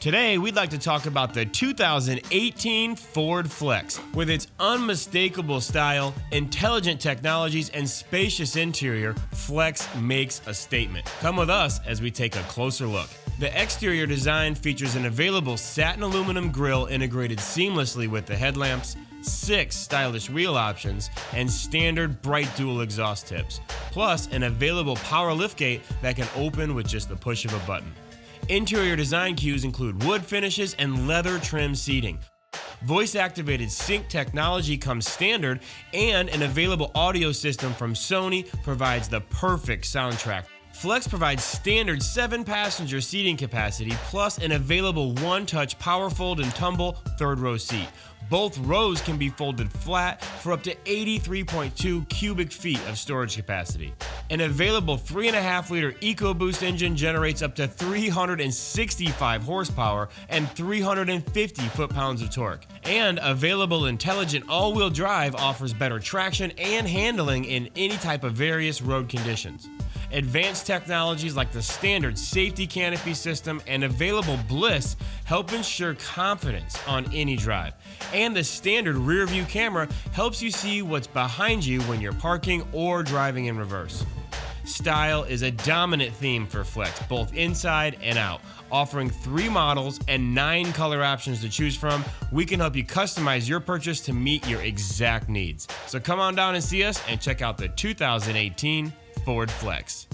Today, we'd like to talk about the 2018 Ford Flex. With its unmistakable style, intelligent technologies, and spacious interior, Flex makes a statement. Come with us as we take a closer look. The exterior design features an available satin aluminum grille integrated seamlessly with the headlamps, 6 stylish wheel options, and standard bright dual exhaust tips, plus an available power liftgate that can open with just the push of a button. Interior design cues include wood finishes and leather trim seating. Voice-activated sync technology comes standard, and an available audio system from Sony provides the perfect soundtrack. Flex provides standard 7-passenger seating capacity, plus an available one-touch power fold and tumble third-row seat. Both rows can be folded flat for up to 83.2 cubic feet of storage capacity. An available 3.5-liter EcoBoost engine generates up to 365 horsepower and 350 foot-pounds of torque. And available intelligent all-wheel drive offers better traction and handling in any type of various road conditions. Advanced technologies like the standard safety canopy system and available BLIS help ensure confidence on any drive. And the standard rear-view camera helps you see what's behind you when you're parking or driving in reverse. Style is a dominant theme for Flex, both inside and out. Offering 3 models and 9 color options to choose from, we can help you customize your purchase to meet your exact needs. So come on down and see us and check out the 2018 Ford Flex.